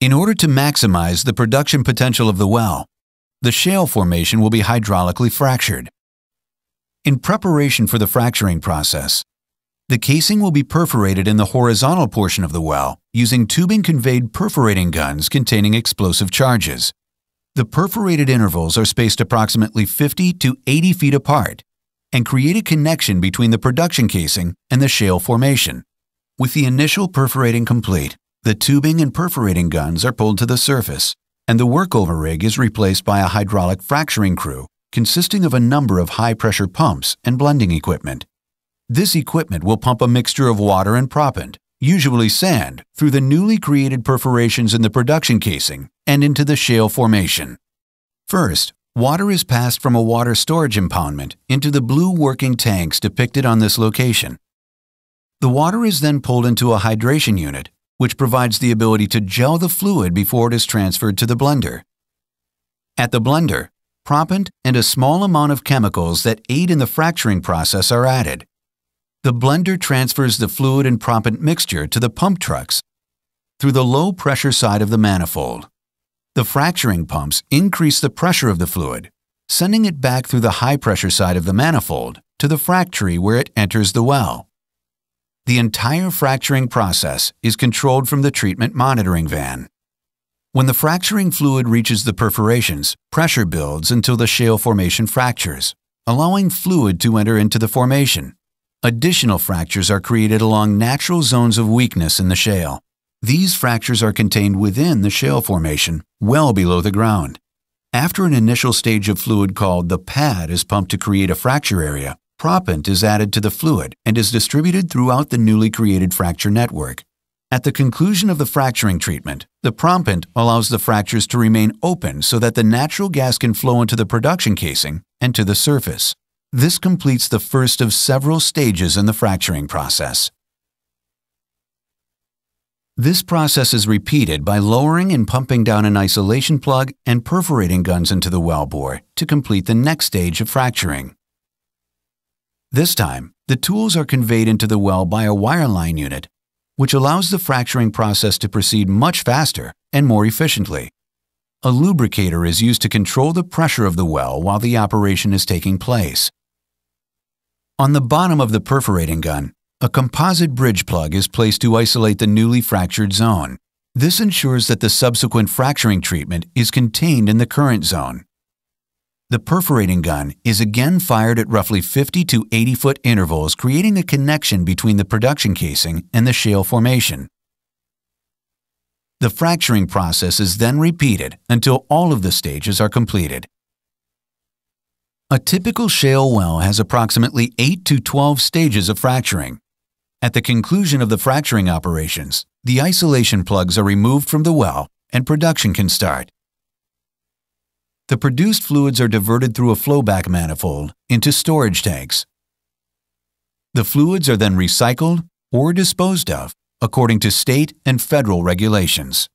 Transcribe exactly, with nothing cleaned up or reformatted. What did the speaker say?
In order to maximize the production potential of the well, the shale formation will be hydraulically fractured. In preparation for the fracturing process, the casing will be perforated in the horizontal portion of the well using tubing-conveyed perforating guns containing explosive charges. The perforated intervals are spaced approximately fifty to eighty feet apart and create a connection between the production casing and the shale formation. With the initial perforating complete, the tubing and perforating guns are pulled to the surface, and the workover rig is replaced by a hydraulic fracturing crew consisting of a number of high-pressure pumps and blending equipment. This equipment will pump a mixture of water and propellant, usually sand, through the newly created perforations in the production casing and into the shale formation. First, water is passed from a water storage impoundment into the blue working tanks depicted on this location. The water is then pulled into a hydration unit, which provides the ability to gel the fluid before it is transferred to the blender. At the blender, propellant and a small amount of chemicals that aid in the fracturing process are added. The blender transfers the fluid and propellant mixture to the pump trucks through the low-pressure side of the manifold. The fracturing pumps increase the pressure of the fluid, sending it back through the high-pressure side of the manifold to the frac tree where it enters the well. The entire fracturing process is controlled from the treatment monitoring van. When the fracturing fluid reaches the perforations, pressure builds until the shale formation fractures, allowing fluid to enter into the formation. Additional fractures are created along natural zones of weakness in the shale. These fractures are contained within the shale formation, well below the ground. After an initial stage of fluid called the pad is pumped to create a fracture area, propellant is added to the fluid and is distributed throughout the newly created fracture network. At the conclusion of the fracturing treatment, the propellant allows the fractures to remain open so that the natural gas can flow into the production casing and to the surface. This completes the first of several stages in the fracturing process. This process is repeated by lowering and pumping down an isolation plug and perforating guns into the wellbore to complete the next stage of fracturing. This time, the tools are conveyed into the well by a wireline unit, which allows the fracturing process to proceed much faster and more efficiently. A lubricator is used to control the pressure of the well while the operation is taking place. On the bottom of the perforating gun, a composite bridge plug is placed to isolate the newly fractured zone. This ensures that the subsequent fracturing treatment is contained in the current zone. The perforating gun is again fired at roughly fifty to eighty foot intervals, creating a connection between the production casing and the shale formation. The fracturing process is then repeated until all of the stages are completed. A typical shale well has approximately eight to twelve stages of fracturing. At the conclusion of the fracturing operations, the isolation plugs are removed from the well and production can start. The produced fluids are diverted through a flowback manifold into storage tanks. The fluids are then recycled or disposed of according to state and federal regulations.